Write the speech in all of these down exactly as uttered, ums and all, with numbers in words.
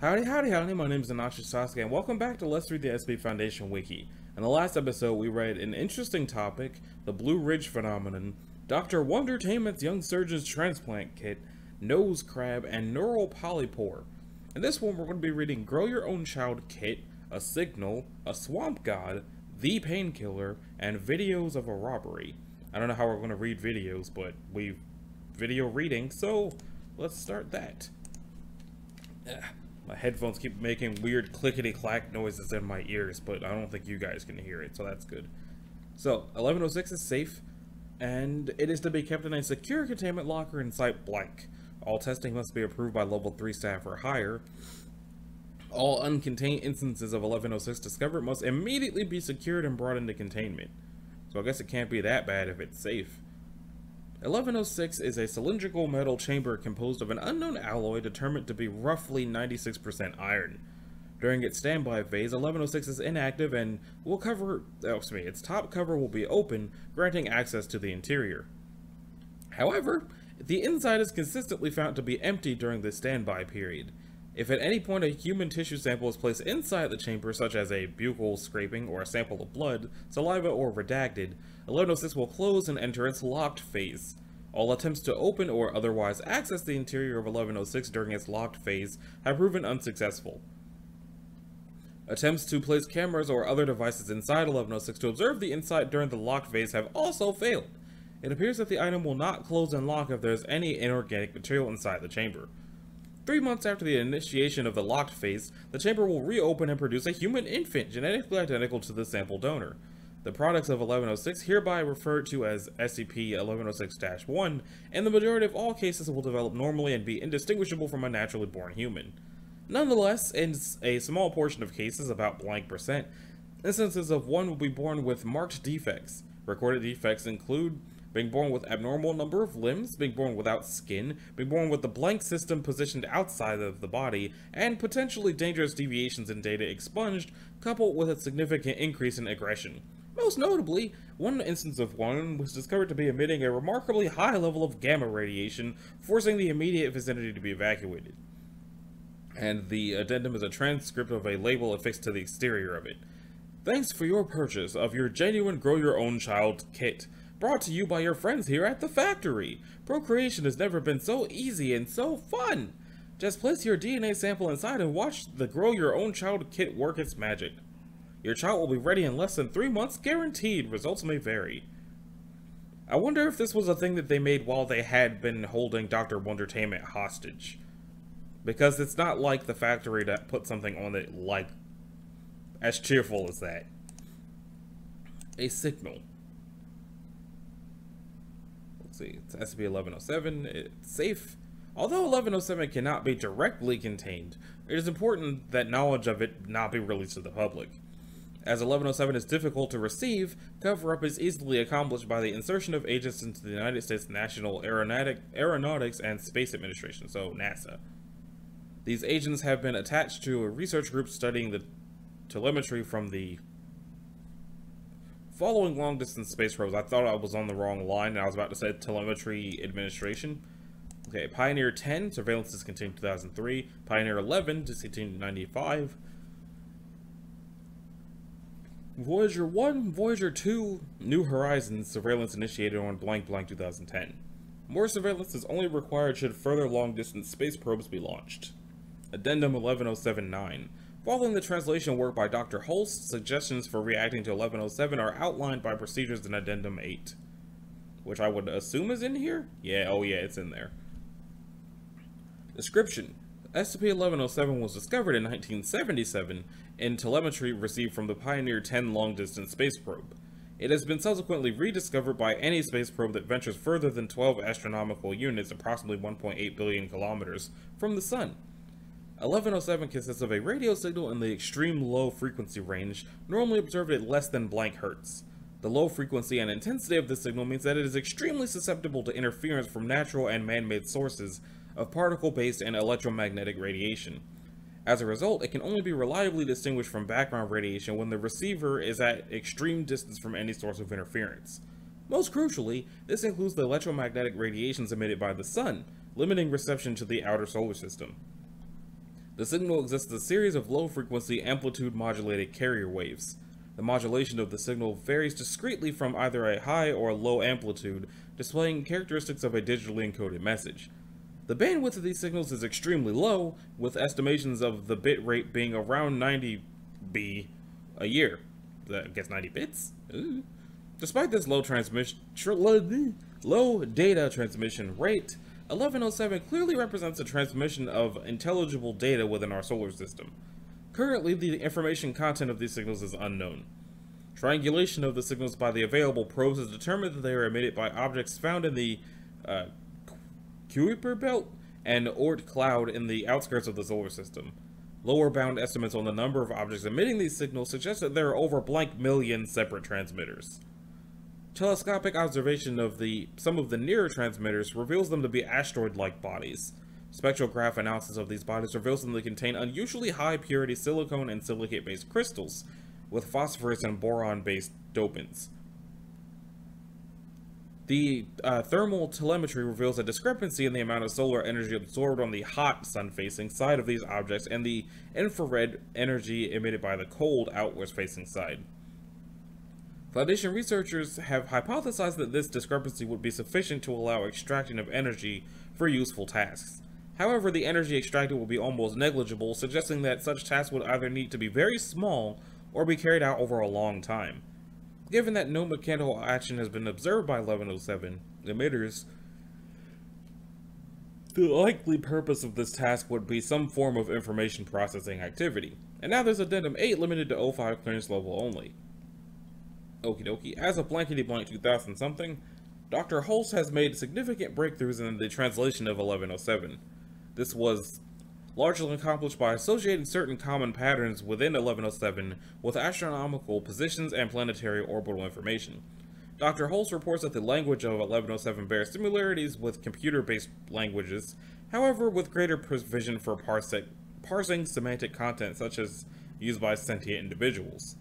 Howdy, howdy, howdy, my name is Inachi Sasuke, and welcome back to Let's Read the S C P Foundation Wiki. In the last episode, we read an interesting topic, the Blue Ridge Phenomenon, Doctor Wondertainment's Young Surgeon's Transplant Kit, Nose Crab, and Neural Polypore. In this one, we're going to be reading Grow Your Own Child Kit, A Signal, A Swamp God, The Painkiller, and Videos of a Robbery. I don't know how we're going to read videos, but we've video reading, so let's start that. Ugh. My headphones keep making weird clickety-clack noises in my ears, but I don't think you guys can hear it, so that's good. So, eleven oh six is safe, and it is to be kept in a secure containment locker in Site Blank. All testing must be approved by Level three staff or higher. All uncontained instances of eleven oh six discovered must immediately be secured and brought into containment. So I guess it can't be that bad if it's safe. eleven oh six is a cylindrical metal chamber composed of an unknown alloy determined to be roughly ninety-six percent iron. During its standby phase, eleven oh six is inactive and will cover, oh, excuse me, its top cover will be open, granting access to the interior. However, the inside is consistently found to be empty during the standby period. If at any point a human tissue sample is placed inside the chamber, such as a buccal scraping or a sample of blood, saliva, or redacted, eleven oh six will close and enter its locked phase. All attempts to open or otherwise access the interior of eleven oh six during its locked phase have proven unsuccessful. Attempts to place cameras or other devices inside eleven oh six to observe the inside during the locked phase have also failed. It appears that the item will not close and lock if there is any inorganic material inside the chamber. Three months after the initiation of the locked phase, the chamber will reopen and produce a human infant genetically identical to the sample donor. The products of eleven oh six, hereby referred to as S C P eleven oh six dash one, in the majority of all cases will develop normally and be indistinguishable from a naturally born human. Nonetheless, in a small portion of cases, about blank percent, instances of one will be born with marked defects. Recorded defects include being born with abnormal number of limbs, being born without skin, being born with the blank system positioned outside of the body, and potentially dangerous deviations in data expunged, coupled with a significant increase in aggression. Most notably, one instance of one was discovered to be emitting a remarkably high level of gamma radiation, forcing the immediate vicinity to be evacuated. And the addendum is a transcript of a label affixed to the exterior of it. Thanks for your purchase of your genuine Grow Your Own Child Kit. Brought to you by your friends here at the factory. Procreation has never been so easy and so fun. Just place your D N A sample inside and watch the Grow Your Own Child Kit work its magic. Your child will be ready in less than three months, guaranteed. Results may vary. I wonder if this was a thing that they made while they had been holding Doctor Wondertainment hostage. Because it's not like the factory that put something on it like as cheerful as that. A signal. See, it's S C P eleven oh seven, it's safe. Although eleven oh seven cannot be directly contained, it is important that knowledge of it not be released to the public. As eleven oh seven is difficult to receive, cover-up is easily accomplished by the insertion of agents into the United States National Aeronautic, Aeronautics and Space Administration, so NASA. These agents have been attached to a research group studying the telemetry from the following long-distance space probes. I thought I was on the wrong line, and I was about to say telemetry administration. Okay, Pioneer ten, surveillance discontinued two thousand three. Pioneer eleven, discontinued ninety-five. Voyager one, Voyager two, New Horizons, surveillance initiated on blank blank two thousand ten. More surveillance is only required should further long-distance space probes be launched. Addendum eleven oh seven nine. Following the translation work by Doctor Holst, suggestions for reacting to eleven oh seven are outlined by procedures in Addendum eight. Which I would assume is in here? Yeah, oh yeah, it's in there. Description. S C P eleven oh seven was discovered in nineteen seventy-seven in telemetry received from the Pioneer ten long-distance space probe. It has been subsequently rediscovered by any space probe that ventures further than twelve astronomical units, approximately one point eight billion kilometers, from the sun. eleven oh seven consists of a radio signal in the extreme low frequency range, normally observed at less than blank hertz. The low frequency and intensity of this signal means that it is extremely susceptible to interference from natural and man-made sources of particle-based and electromagnetic radiation. As a result, it can only be reliably distinguished from background radiation when the receiver is at extreme distance from any source of interference. Most crucially, this includes the electromagnetic radiations emitted by the sun, limiting reception to the outer solar system. The signal exists as a series of low-frequency amplitude-modulated carrier waves. The modulation of the signal varies discretely from either a high or a low amplitude, displaying characteristics of a digitally encoded message. The bandwidth of these signals is extremely low, with estimations of the bit rate being around ninety B a year. I guess ninety bits? Ooh. Despite this low transmission, low data transmission rate, eleven oh seven clearly represents the transmission of intelligible data within our solar system. Currently, the information content of these signals is unknown. Triangulation of the signals by the available probes has determined that they are emitted by objects found in the uh, Kuiper Belt and Oort Cloud in the outskirts of the solar system. Lower bound estimates on the number of objects emitting these signals suggest that there are over blank million separate transmitters. Telescopic observation of the some of the nearer transmitters reveals them to be asteroid-like bodies. Spectrograph analysis of these bodies reveals them to contain unusually high-purity silicon and silicate-based crystals, with phosphorus and boron-based dopants. The uh, thermal telemetry reveals a discrepancy in the amount of solar energy absorbed on the hot sun-facing side of these objects and the infrared energy emitted by the cold outward-facing side. Foundation researchers have hypothesized that this discrepancy would be sufficient to allow extraction of energy for useful tasks. However, the energy extracted will be almost negligible, suggesting that such tasks would either need to be very small or be carried out over a long time. Given that no mechanical action has been observed by eleven oh seven emitters, the likely purpose of this task would be some form of information processing activity. And now there's Addendum eight limited to oh five clearance level only. Okie dokie, as of blankety-blank two thousand something, Doctor Holst has made significant breakthroughs in the translation of eleven oh seven. This was largely accomplished by associating certain common patterns within eleven oh seven with astronomical positions and planetary orbital information. Doctor Holst reports that the language of eleven oh seven bears similarities with computer-based languages, however with greater provision for parsec parsing semantic content such as used by sentient individuals.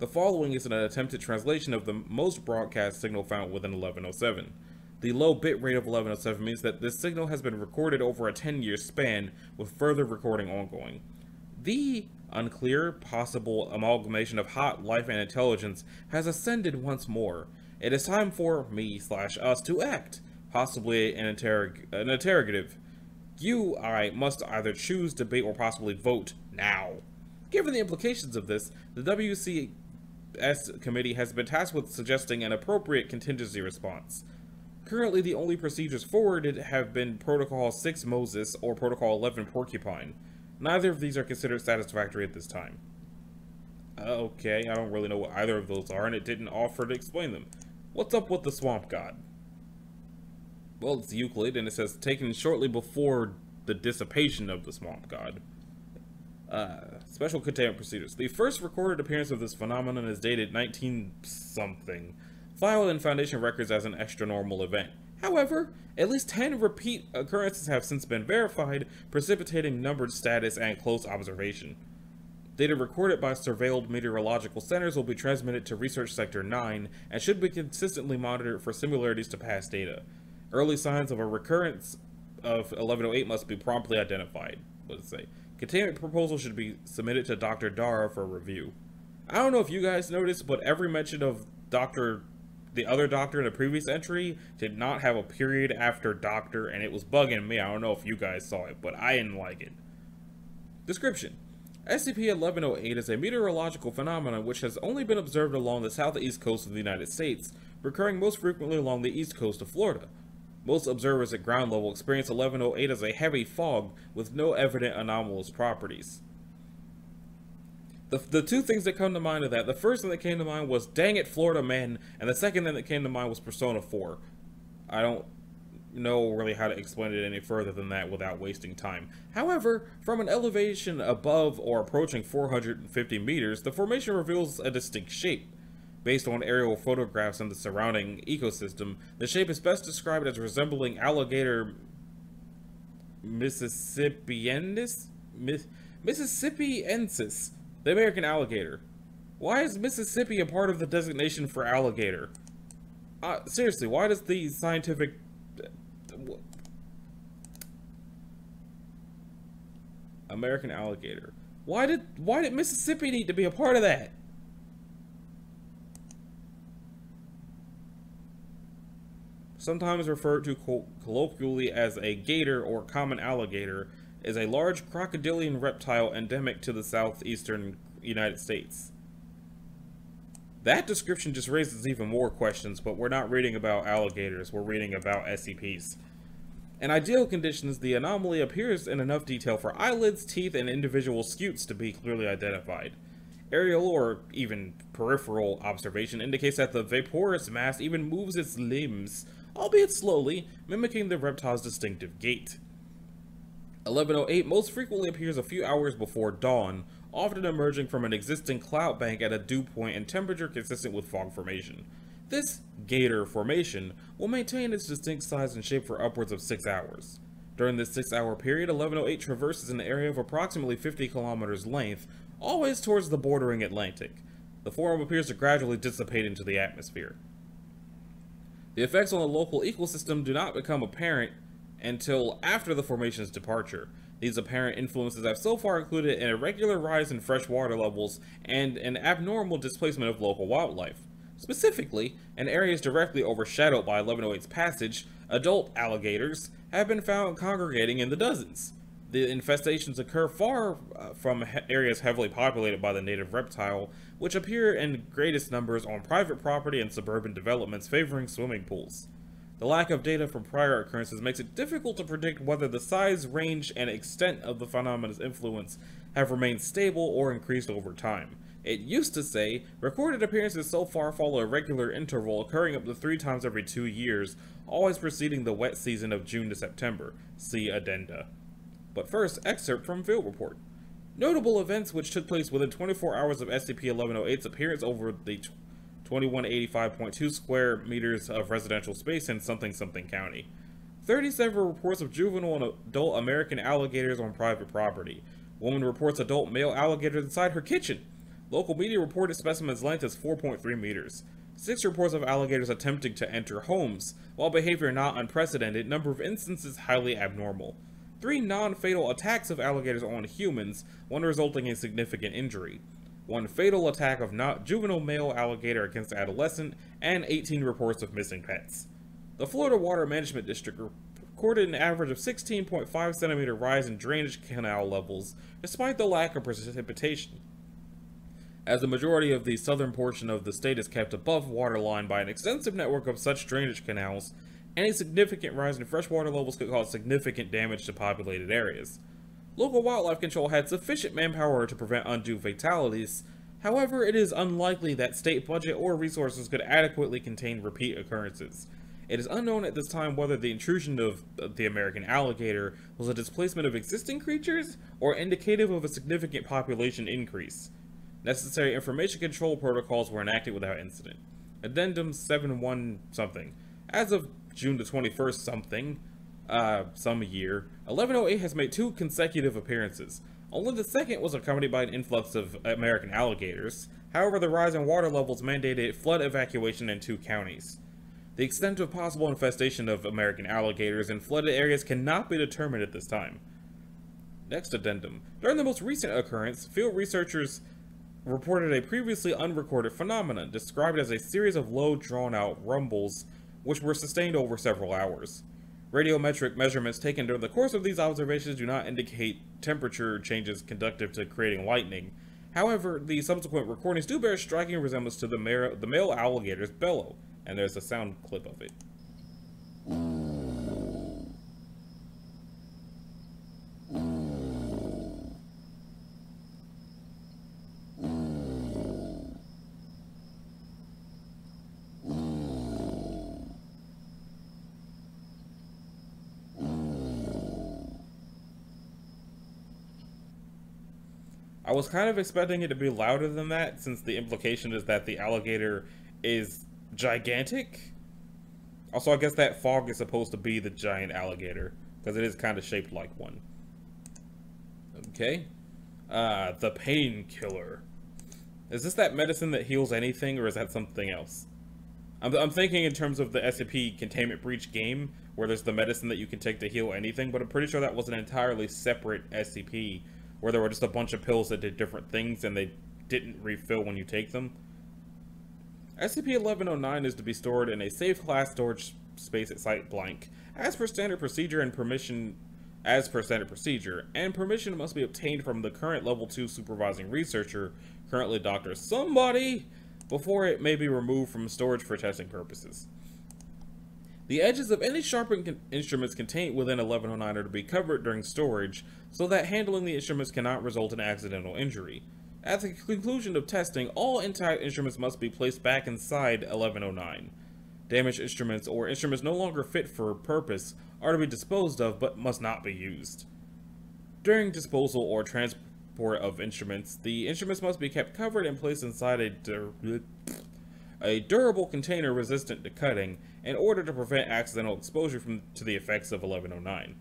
The following is an attempted translation of the most broadcast signal found within eleven oh seven. The low bit rate of eleven oh seven means that this signal has been recorded over a ten year span, with further recording ongoing. The unclear, possible amalgamation of hot, life, and intelligence has ascended once more. It is time for me slash us to act, possibly an, interrog an interrogative. You, I, must either choose, debate, or possibly vote now. Given the implications of this, the W C S committee has been tasked with suggesting an appropriate contingency response. Currently, the only procedures forwarded have been Protocol six Moses or Protocol eleven Porcupine. Neither of these are considered satisfactory at this time. Uh, okay, I don't really know what either of those are, and it didn't offer to explain them. What's up with the Swamp God? Well, it's Euclid, and it says taken shortly before the dissipation of the Swamp God. Uh, special containment procedures. The first recorded appearance of this phenomenon is dated nineteen something. Filed in Foundation records as an extranormal event. However, at least ten repeat occurrences have since been verified, precipitating numbered status and close observation. Data recorded by surveilled meteorological centers will be transmitted to Research Sector nine and should be consistently monitored for similarities to past data. Early signs of a recurrence of eleven oh eight must be promptly identified. What does it say? Containment proposal should be submitted to Doctor Dara for review. I don't know if you guys noticed, but every mention of Doctor the other doctor in the previous entry did not have a period after doctor, and it was bugging me. I don't know if you guys saw it, but I didn't like it. Description. S C P eleven oh eight is a meteorological phenomenon which has only been observed along the southeast coast of the United States, recurring most frequently along the east coast of Florida. Most observers at ground level experience eleven oh eight as a heavy fog with no evident anomalous properties. The, the two things that come to mind are that. The first thing that came to mind was, dang it, Florida man, and the second thing that came to mind was Persona four. I don't know really how to explain it any further than that without wasting time. However, from an elevation above or approaching four hundred fifty meters, the formation reveals a distinct shape. Based on aerial photographs and the surrounding ecosystem, the shape is best described as resembling alligator mississippiensis? Miss mississippiensis. The American alligator. Why is Mississippi a part of the designation for alligator? Uh, seriously, why does the scientific... American alligator. Why did why did Mississippi need to be a part of that? Sometimes referred to co colloquially as a gator or common alligator, is a large crocodilian reptile endemic to the southeastern United States. That description just raises even more questions, but we're not reading about alligators, we're reading about S C Ps. In ideal conditions, the anomaly appears in enough detail for eyelids, teeth, and individual scutes to be clearly identified. Aerial or even peripheral observation indicates that the vaporous mass even moves its limbs, albeit slowly, mimicking the reptile's distinctive gait. eleven oh eight most frequently appears a few hours before dawn, often emerging from an existing cloud bank at a dew point and temperature consistent with fog formation. This gator formation will maintain its distinct size and shape for upwards of six hours. During this six hour period, eleven oh eight traverses an area of approximately fifty kilometers length, always towards the bordering Atlantic. The form appears to gradually dissipate into the atmosphere. The effects on the local ecosystem do not become apparent until after the formation's departure. These apparent influences have so far included an irregular rise in fresh water levels and an abnormal displacement of local wildlife. Specifically, in areas directly overshadowed by eleven oh eight's passage, adult alligators have been found congregating in the dozens. The infestations occur far uh, from he areas heavily populated by the native reptile, which appear in greatest numbers on private property and suburban developments favoring swimming pools. The lack of data from prior occurrences makes it difficult to predict whether the size, range, and extent of the phenomena's influence have remained stable or increased over time. It used to say, recorded appearances so far follow a regular interval occurring up to three times every two years, always preceding the wet season of June to September. See addenda. But first, excerpt from Field Report. Notable events which took place within twenty-four hours of S C P eleven oh eight's appearance over the twenty-one eighty-five point two square meters of residential space in something something county. thirty-seven reports of juvenile and adult American alligators on private property. Woman reports adult male alligators inside her kitchen. Local media reported specimens' length as four point three meters. Six reports of alligators attempting to enter homes. While behavior not unprecedented, number of instances highly abnormal. Three non-fatal attacks of alligators on humans, one resulting in significant injury. One fatal attack of not juvenile male alligator against adolescent, and eighteen reports of missing pets. The Florida Water Management District recorded an average of sixteen point five centimeter rise in drainage canal levels, despite the lack of precipitation. As the majority of the southern portion of the state is kept above waterline by an extensive network of such drainage canals, any significant rise in freshwater levels could cause significant damage to populated areas. Local wildlife control had sufficient manpower to prevent undue fatalities, however it is unlikely that state budget or resources could adequately contain repeat occurrences. It is unknown at this time whether the intrusion of the American alligator was a displacement of existing creatures or indicative of a significant population increase. Necessary information control protocols were enacted without incident. Addendum seven one something. As of June the twenty-first something, Uh, some year, eleven oh eight has made two consecutive appearances. Only the second was accompanied by an influx of American alligators. However, the rise in water levels mandated flood evacuation in two counties. The extent of possible infestation of American alligators in flooded areas cannot be determined at this time. Next addendum. During the most recent occurrence, field researchers reported a previously unrecorded phenomenon, described as a series of low, drawn-out rumbles, which were sustained over several hours. Radiometric measurements taken during the course of these observations do not indicate temperature changes conducive to creating lightning. However, the subsequent recordings do bear striking resemblance to the, mare the male alligator's bellow, and there's a sound clip of it. I was kind of expecting it to be louder than that, since the implication is that the alligator is gigantic. Also, I guess that fog is supposed to be the giant alligator, because it is kind of shaped like one. Okay. Uh, the Painkiller. Is this that medicine that heals anything, or is that something else? I'm, I'm thinking in terms of the S C P Containment Breach game, where there's the medicine that you can take to heal anything, but I'm pretty sure that was an entirely separate S C P where there were just a bunch of pills that did different things and they didn't refill when you take them. S C P eleven oh nine is to be stored in a safe class storage space at Site Blank. As per standard procedure and permission, as per standard procedure, and permission must be obtained from the current level two supervising researcher, currently Doctor Somebody, before it may be removed from storage for testing purposes. The edges of any sharpened instruments contained within eleven oh nine are to be covered during storage so that handling the instruments cannot result in accidental injury. At the conclusion of testing, all intact instruments must be placed back inside eleven oh nine. Damaged instruments or instruments no longer fit for purpose are to be disposed of but must not be used. During disposal or transport of instruments, the instruments must be kept covered and placed inside a, dur a durable container resistant to cutting in order to prevent accidental exposure from, to the effects of eleven oh nine.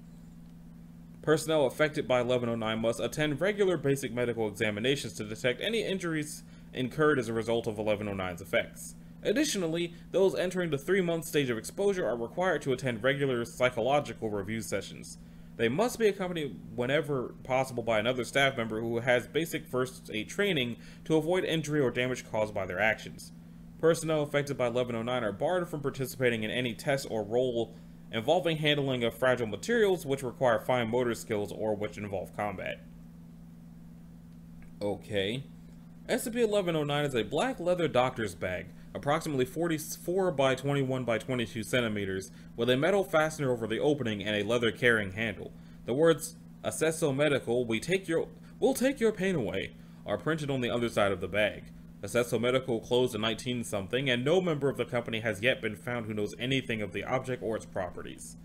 Personnel affected by eleven oh nine must attend regular basic medical examinations to detect any injuries incurred as a result of eleven oh nine's effects. Additionally, those entering the three-month stage of exposure are required to attend regular psychological review sessions. They must be accompanied whenever possible by another staff member who has basic first aid training to avoid injury or damage caused by their actions. Personnel affected by eleven oh nine are barred from participating in any test or role involving handling of fragile materials which require fine motor skills or which involve combat. Okay. S C P eleven oh nine is a black leather doctor's bag, approximately forty-four by twenty-one by twenty-two centimeters, with a metal fastener over the opening and a leather carrying handle. The words, Assesso Medical, we take your, we'll take your pain away, are printed on the other side of the bag. Assesso Medical closed in nineteen something, and no member of the company has yet been found who knows anything of the object or its properties.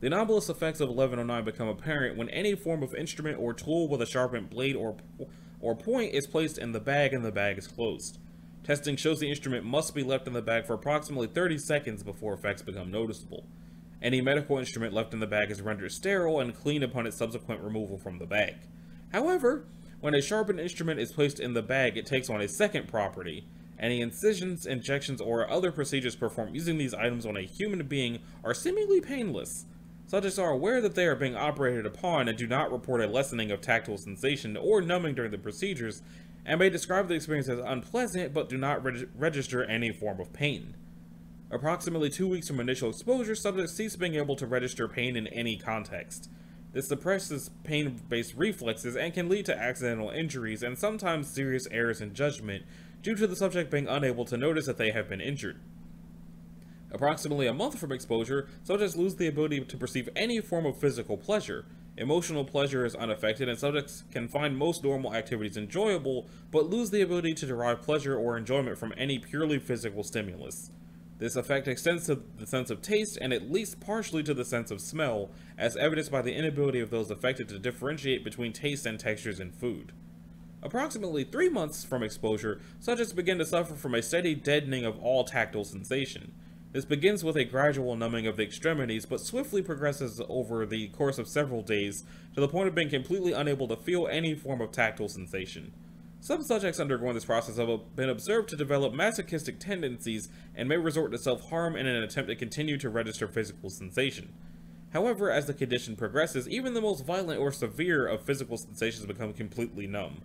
The anomalous effects of eleven oh nine become apparent when any form of instrument or tool with a sharpened blade or, or point is placed in the bag and the bag is closed. Testing shows the instrument must be left in the bag for approximately thirty seconds before effects become noticeable. Any medical instrument left in the bag is rendered sterile and clean upon its subsequent removal from the bag. However, when a sharpened instrument is placed in the bag, it takes on a second property. Any incisions, injections, or other procedures performed using these items on a human being are seemingly painless. Subjects are aware that they are being operated upon and do not report a lessening of tactile sensation or numbing during the procedures, and may describe the experience as unpleasant but do not reg- register any form of pain. Approximately two weeks from initial exposure, subjects cease being able to register pain in any context. This suppresses pain-based reflexes and can lead to accidental injuries and sometimes serious errors in judgment due to the subject being unable to notice that they have been injured. Approximately a month from exposure, subjects lose the ability to perceive any form of physical pleasure. Emotional pleasure is unaffected and subjects can find most normal activities enjoyable, but lose the ability to derive pleasure or enjoyment from any purely physical stimulus. This effect extends to the sense of taste and at least partially to the sense of smell, as evidenced by the inability of those affected to differentiate between taste and textures in food. Approximately three months from exposure, subjects begin to suffer from a steady deadening of all tactile sensation. This begins with a gradual numbing of the extremities, but swiftly progresses over the course of several days to the point of being completely unable to feel any form of tactile sensation. Some subjects undergoing this process have been observed to develop masochistic tendencies and may resort to self-harm in an attempt to continue to register physical sensation. However, as the condition progresses, even the most violent or severe of physical sensations become completely numb.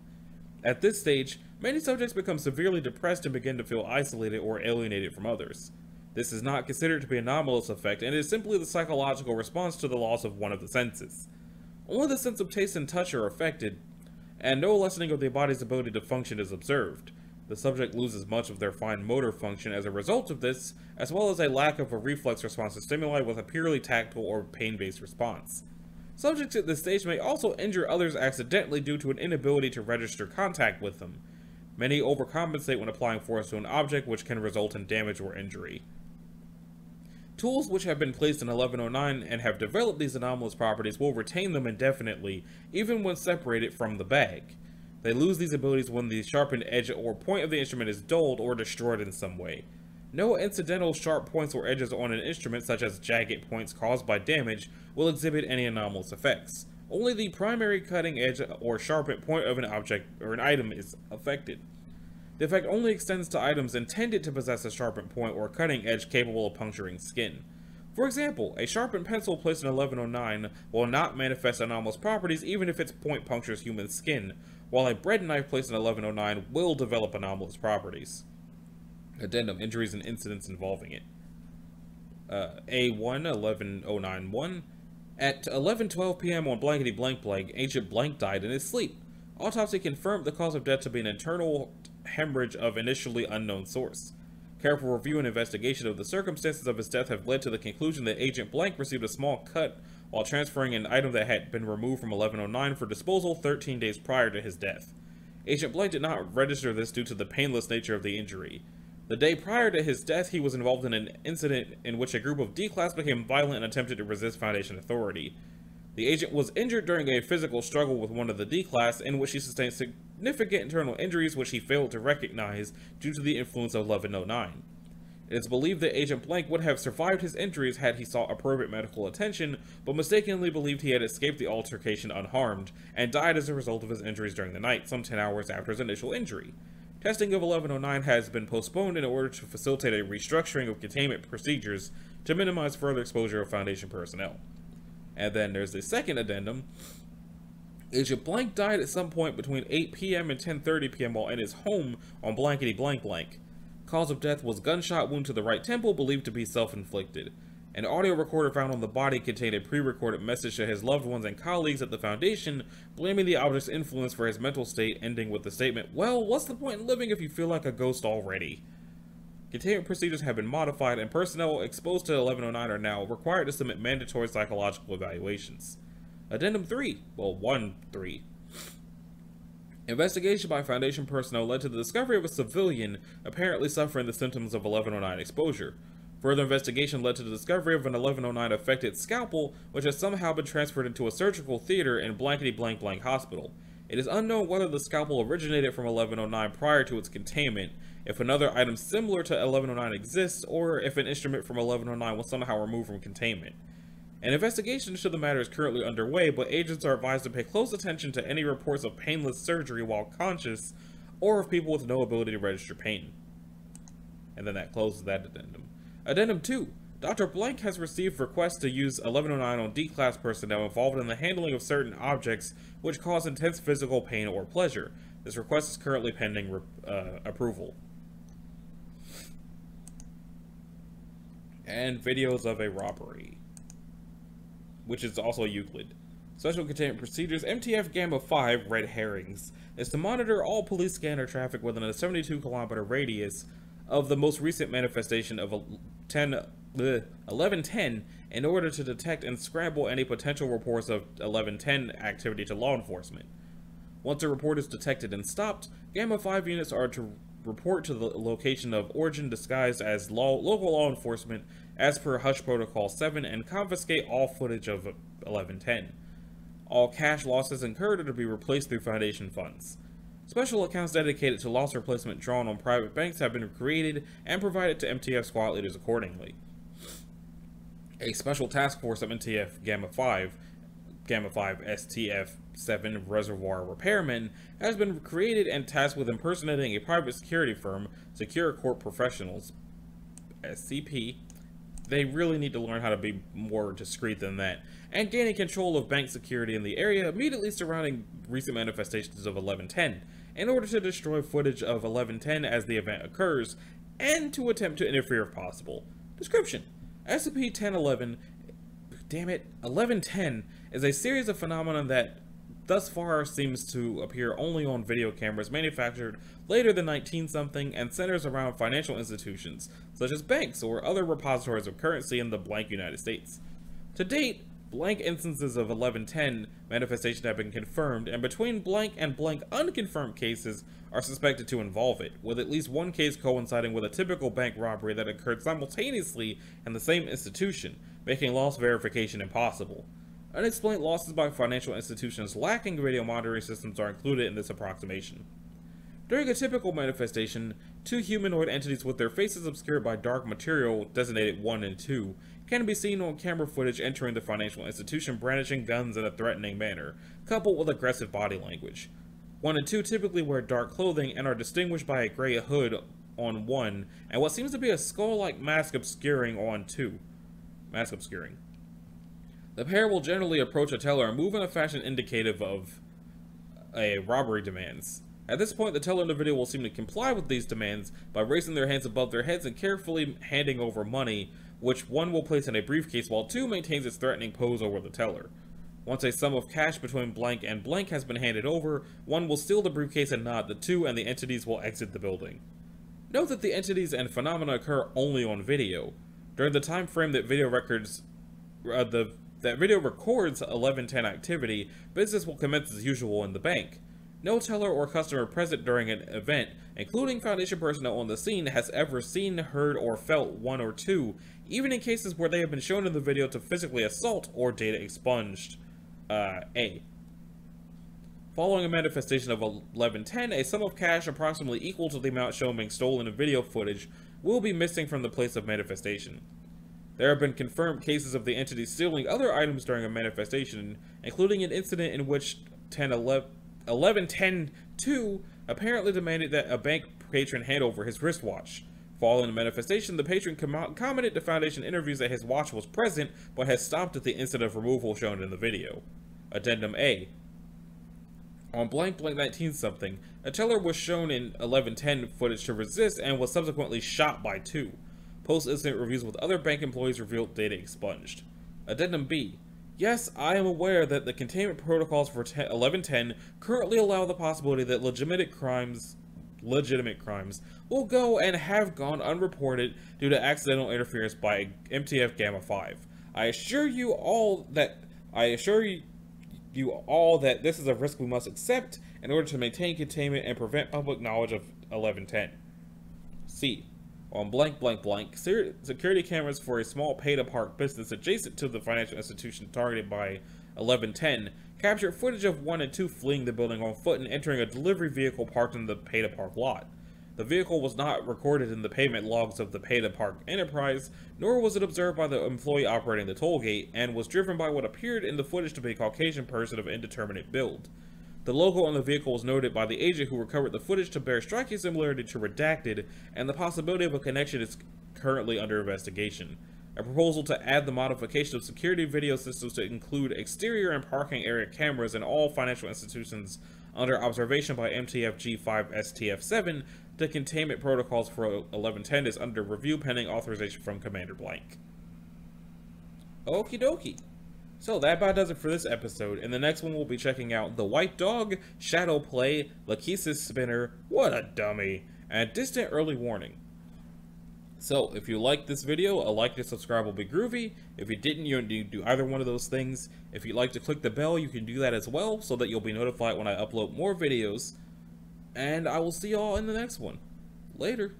At this stage, many subjects become severely depressed and begin to feel isolated or alienated from others. This is not considered to be an anomalous effect and is simply the psychological response to the loss of one of the senses. Only the sense of taste and touch are affected, and no lessening of the body's ability to function is observed. The subject loses much of their fine motor function as a result of this, as well as a lack of a reflex response to stimuli with a purely tactile or pain-based response. Subjects at this stage may also injure others accidentally due to an inability to register contact with them. Many overcompensate when applying force to an object, which can result in damage or injury. Tools which have been placed in eleven oh nine and have developed these anomalous properties will retain them indefinitely, even when separated from the bag. They lose these abilities when the sharpened edge or point of the instrument is dulled or destroyed in some way. No incidental sharp points or edges on an instrument, such as jagged points caused by damage, will exhibit any anomalous effects. Only the primary cutting edge or sharpened point of an object or an item is affected. The effect only extends to items intended to possess a sharpened point or cutting edge capable of puncturing skin. For example, a sharpened pencil placed in eleven oh nine will not manifest anomalous properties even if its point punctures human skin, while a bread knife placed in eleven oh nine will develop anomalous properties. Addendum: injuries and incidents involving it. Uh, A one eleven oh nine one. At eleven twelve p m on blankety blank blank, Agent Blank died in his sleep. Autopsy confirmed the cause of death to be an internal hemorrhage of initially unknown source. Careful review and investigation of the circumstances of his death have led to the conclusion that Agent Blank received a small cut while transferring an item that had been removed from eleven oh nine for disposal thirteen days prior to his death. Agent Blank did not register this due to the painless nature of the injury. The day prior to his death, he was involved in an incident in which a group of D-Class became violent and attempted to resist Foundation authority. The agent was injured during a physical struggle with one of the D-Class, in which he sustained significant internal injuries which he failed to recognize due to the influence of eleven oh nine. It is believed that Agent Blank would have survived his injuries had he sought appropriate medical attention, but mistakenly believed he had escaped the altercation unharmed, and died as a result of his injuries during the night, some ten hours after his initial injury. Testing of eleven oh nine has been postponed in order to facilitate a restructuring of containment procedures to minimize further exposure of Foundation personnel. And then there's the second addendum. Agent Blank died at some point between eight p m and ten thirty p m while in his home on blankety blank blank. Cause of death was gunshot wound to the right temple, believed to be self-inflicted. An audio recorder found on the body contained a pre-recorded message to his loved ones and colleagues at the Foundation, blaming the object's influence for his mental state, ending with the statement, "Well, what's the point in living if you feel like a ghost already?" Containment procedures have been modified, and personnel exposed to eleven oh nine are now required to submit mandatory psychological evaluations. Addendum three, well, one three. Investigation by Foundation personnel led to the discovery of a civilian apparently suffering the symptoms of eleven oh nine exposure. Further investigation led to the discovery of an eleven oh nine affected scalpel, which has somehow been transferred into a surgical theater in blankety blank blank hospital. It is unknown whether the scalpel originated from eleven oh nine prior to its containment, if another item similar to eleven oh nine exists, or if an instrument from eleven oh nine was somehow removed from containment. An investigation into the matter is currently underway, but agents are advised to pay close attention to any reports of painless surgery while conscious, or of people with no ability to register pain. And then that closes that addendum. Addendum two. Doctor Blank has received requests to use eleven oh nine on D-Class personnel involved in the handling of certain objects which cause intense physical pain or pleasure. This request is currently pending re uh, approval. And Videos of a Robbery, which is also Euclid. Special Containment Procedures, M T F Gamma five, Red Herrings, is to monitor all police scanner traffic within a seventy-two kilometer radius of the most recent manifestation of eleven ten in order to detect and scramble any potential reports of eleven ten activity to law enforcement. Once a report is detected and stopped, Gamma five units are to report to the location of origin disguised as law, local law enforcement as per Hush Protocol seven and confiscate all footage of eleven ten. All cash losses incurred are to be replaced through Foundation funds. Special accounts dedicated to loss replacement drawn on private banks have been created and provided to M T F squad leaders accordingly. A special task force of M T F Gamma five, Gamma five S T F seven Reservoir Repairmen has been created and tasked with impersonating a private security firm, Secure Corp Professionals, S C P. They really need to learn how to be more discreet than that, and gaining control of bank security in the area immediately surrounding recent manifestations of eleven ten. In order to destroy footage of eleven ten as the event occurs, and to attempt to interfere if possible. Description: S C P ten eleven, damn it, eleven ten is a series of phenomena that thus far seems to appear only on video cameras manufactured later than nineteen something and centers around financial institutions, such as banks or other repositories of currency in the blank United States. To date, blank instances of eleven ten manifestation have been confirmed, and between blank and blank unconfirmed cases are suspected to involve it, with at least one case coinciding with a typical bank robbery that occurred simultaneously in the same institution, making loss verification impossible. Unexplained losses by financial institutions lacking radio monitoring systems are included in this approximation. During a typical manifestation, two humanoid entities with their faces obscured by dark material, designated one and two, can be seen on camera footage entering the financial institution brandishing guns in a threatening manner, coupled with aggressive body language. one and two typically wear dark clothing and are distinguished by a gray hood on one and what seems to be a skull-like mask obscuring on two. Mask obscuring. The pair will generally approach a teller and move in a fashion indicative of a robbery demands. At this point, the teller individual will seem to comply with these demands by raising their hands above their heads and carefully handing over money, which one will place in a briefcase while two maintains its threatening pose over the teller. Once a sum of cash between blank and blank has been handed over, one will steal the briefcase and nod the two, and the entities will exit the building. Note that the entities and phenomena occur only on video. During the time frame that video records, uh, the that video records eleven ten activity, business will commence as usual in the bank. No teller or customer present during an event, including Foundation personnel on the scene, has ever seen, heard, or felt one or two, even in cases where they have been shown in the video to physically assault or data expunged. Uh, A. Following a manifestation of eleven ten, a sum of cash approximately equal to the amount shown being stolen in video footage will be missing from the place of manifestation. There have been confirmed cases of the entity stealing other items during a manifestation, including an incident in which eleven ten two apparently demanded that a bank patron hand over his wristwatch. Following the manifestation, the patron com commented to Foundation interviews that his watch was present, but has stopped at the instant of removal shown in the video. Addendum A. On blank blank nineteen something, a teller was shown in eleven ten footage to resist and was subsequently shot by two. Post-incident reviews with other bank employees revealed data expunged. Addendum B. Yes, I am aware that the containment protocols for eleven ten currently allow the possibility that legitimate crimes legitimate crimes will go and have gone unreported due to accidental interference by M T F Gamma five. I assure you all that I assure you you all that this is a risk we must accept in order to maintain containment and prevent public knowledge of eleven ten. C. On blank blank blank, security cameras for a small pay-to-park business adjacent to the financial institution targeted by eleven ten captured footage of one and two fleeing the building on foot and entering a delivery vehicle parked in the pay-to-park lot. The vehicle was not recorded in the payment logs of the pay-to-park enterprise, nor was it observed by the employee operating the toll gate, and was driven by what appeared in the footage to be a Caucasian person of indeterminate build. The logo on the vehicle was noted by the agent who recovered the footage to bear striking similarity to Redacted, and the possibility of a connection is currently under investigation. A proposal to add the modification of security video systems to include exterior and parking area cameras in all financial institutions under observation by M T F G five S T F seven to containment protocols for eleven ten is under review pending authorization from Commander Blank. Okie dokie. So that about does it for this episode. In the next one, we'll be checking out The White Dog, Shadow Play, Lachesis Spinner, What a Dummy, and Distant Early Warning. So, if you liked this video, a like and subscribe will be groovy. If you didn't, you need to do either one of those things. If you'd like to click the bell, you can do that as well, so that you'll be notified when I upload more videos. And I will see y'all in the next one. Later.